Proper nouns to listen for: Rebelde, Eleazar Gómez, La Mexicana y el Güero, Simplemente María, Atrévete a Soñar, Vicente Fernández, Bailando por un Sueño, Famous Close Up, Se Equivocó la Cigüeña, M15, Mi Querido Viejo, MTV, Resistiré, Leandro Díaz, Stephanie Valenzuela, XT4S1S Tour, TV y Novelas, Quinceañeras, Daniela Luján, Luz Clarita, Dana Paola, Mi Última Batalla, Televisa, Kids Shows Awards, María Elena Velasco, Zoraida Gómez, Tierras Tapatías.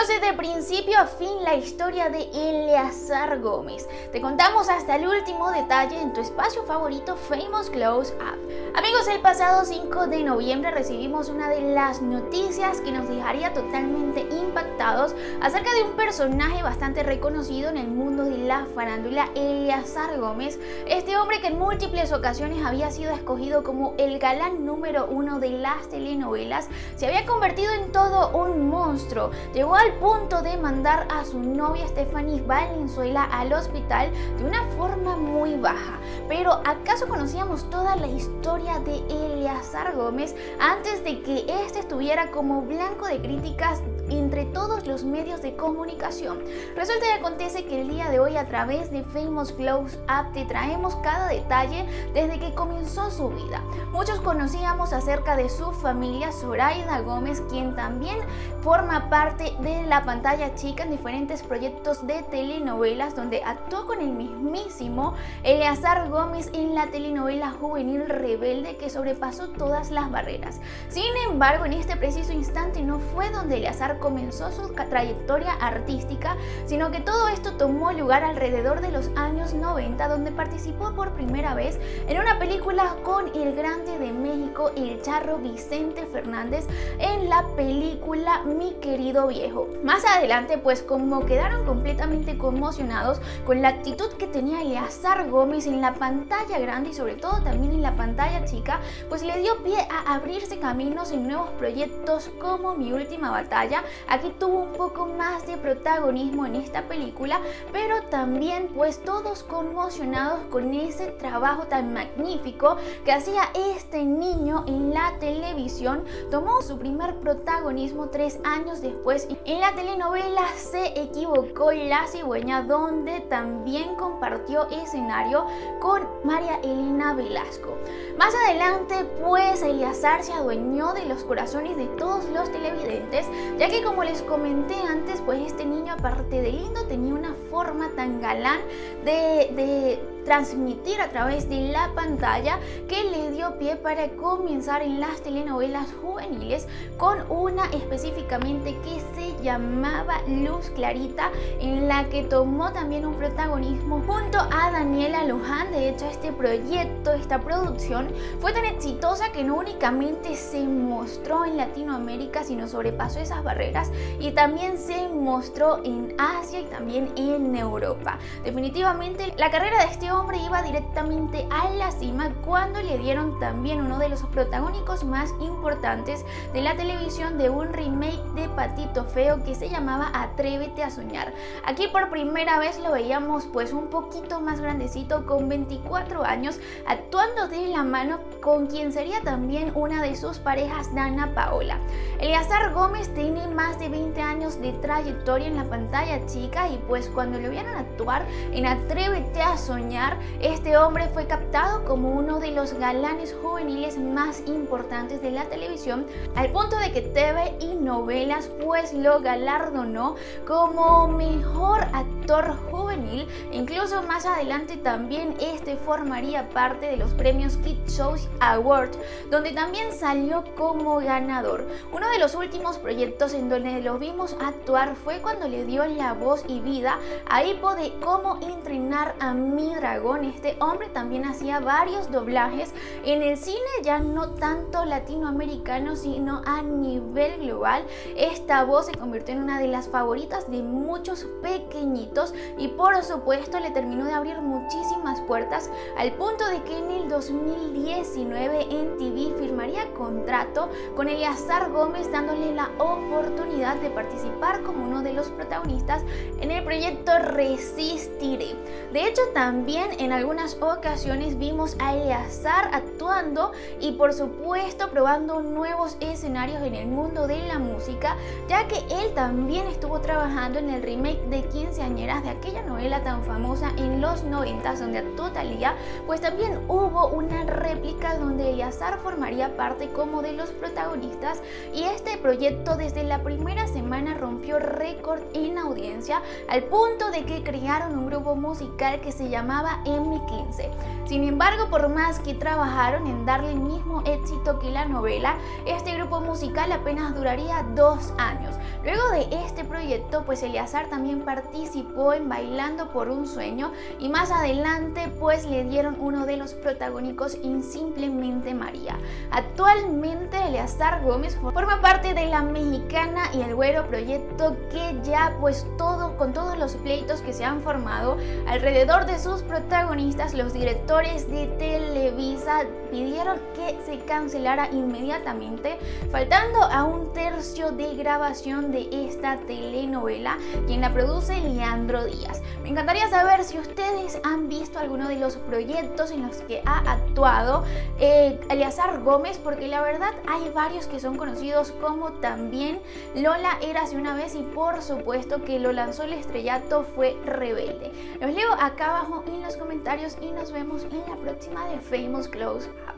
Conoce de principio a fin la historia de Eleazar Gómez. Te contamos hasta el último detalle en tu espacio favorito Famous Close Up. Amigos, el pasado 5 de noviembre recibimos una de las noticias que nos dejaría totalmente impactados acerca de un personaje bastante reconocido en el mundo de la farándula, Eleazar Gómez. Este hombre que en múltiples ocasiones había sido escogido como el galán número 1 de las telenovelas, se había convertido en todo un monstruo. Llegó al punto de mandar a su novia Stephanie Valenzuela al hospital de una forma muy baja. Pero ¿acaso conocíamos toda la historia de Eleazar Gómez antes de que este estuviera como blanco de críticas entre todos los medios de comunicación? Resulta y acontece que el día de hoy, a través de Famous Close Up, te traemos cada detalle desde que comenzó su vida. Muchos conocíamos acerca de su familia, Zoraida Gómez, quien también forma parte de la pantalla chica en diferentes proyectos de telenovelas, donde actuó con el mismísimo Eleazar Gómez en la telenovela juvenil Rebelde, que sobrepasó todas las barreras. Sin embargo, en este preciso instante no fue donde Eleazar comenzó su trayectoria artística, sino que todo esto tomó lugar alrededor de los años 90, donde participó por primera vez en una película con el grande de México, el charro Vicente Fernández, en la película Mi Querido Viejo. Más adelante, pues como quedaron completamente conmocionados con la actitud que tenía Eleazar Gómez en la pantalla grande y sobre todo también en la pantalla chica, pues le dio pie a abrirse caminos en nuevos proyectos como Mi Última Batalla. Aquí tuvo un poco más de protagonismo en esta película, pero también pues todos conmocionados con ese trabajo tan magnífico que hacía este niño en la televisión. Tomó su primer protagonismo 3 años después en la telenovela Se Equivocó la Cigüeña, donde también compartió escenario con María Elena Velasco. Más adelante, pues Eleazar se adueñó de los corazones de todos los televidentes, ya que como les comenté antes, pues este niño, aparte de lindo, tenía una forma tan galán de transmitir a través de la pantalla, que le dio pie para comenzar en las telenovelas juveniles, con una específicamente que se llamaba Luz Clarita, en la que tomó también un protagonismo junto a Daniela Luján. De hecho, este proyecto, esta producción fue tan exitosa que no únicamente se mostró en Latinoamérica, sino sobrepasó esas barreras y también se mostró en Asia y también en Europa. Definitivamente la carrera de este hombre iba directamente a la cima cuando le dieron también uno de los protagónicos más importantes de la televisión de un remake de Patito Feo que se llamaba Atrévete a Soñar. Aquí por primera vez lo veíamos pues un poquito más grandecito, con 24 años, actuando de la mano con quien sería también una de sus parejas, Dana Paola. Eleazar Gómez tiene más de 20 años de trayectoria en la pantalla chica y pues cuando lo vieron actuar en Atrévete a Soñar, este hombre fue captado como uno de los galanes juveniles más importantes de la televisión, al punto de que TV y Novelas pues lo galardonó como mejor actor juvenil. Incluso más adelante también este formaría parte de los premios Kids Shows Awards, donde también salió como ganador. Uno de los últimos proyectos en donde lo vimos actuar fue cuando le dio la voz y vida a Hippo de Cómo Entrenar a Mi Dragón. Este hombre también hacía varios doblajes en el cine, ya no tanto latinoamericano sino a nivel global. Esta voz se convirtió en una de las favoritas de muchos pequeñitos y por supuesto le terminó de abrir muchísimas puertas, al punto de que en el 2019 MTV firmaría contrato con Eleazar Gómez, dándole la oportunidad de participar como uno de los protagonistas en el proyecto Resistiré. De hecho, también en algunas ocasiones vimos a Eleazar actuando y por supuesto probando nuevos escenarios en el mundo de la música, ya que él también estuvo trabajando en el remake de Quinceañeras, de aquella novela tan famosa en los 90, donde actuó Talía. Pues también hubo una réplica donde Eleazar formaría otra parte como de los protagonistas, y este proyecto desde la primera semana rompió récord en audiencia, al punto de que crearon un grupo musical que se llamaba M15. Sin embargo, por más que trabajaron en darle el mismo éxito que la novela, este grupo musical apenas duraría 2 años. Luego de este proyecto, pues Eleazar también participó en Bailando por un Sueño, y más adelante pues le dieron uno de los protagónicos en Simplemente María. Actualmente Eleazar Gómez forma parte de La Mexicana y el Güero, proyecto que ya pues con todos los pleitos que se han formado alrededor de sus protagonistas, los directores de Televisa pidieron que se cancelara inmediatamente, faltando a un tercio de grabación de esta telenovela, quien la produce Leandro Díaz. Me encantaría saber si ustedes han visto alguno de los proyectos en los que ha actuado Eleazar Gómez, porque la verdad hay varios que son conocidos, como también Lola era una vez, y por supuesto que lo lanzó el estrellato fue Rebelde. Los leo acá abajo en los comentarios y nos vemos en la próxima de Famous Close Up.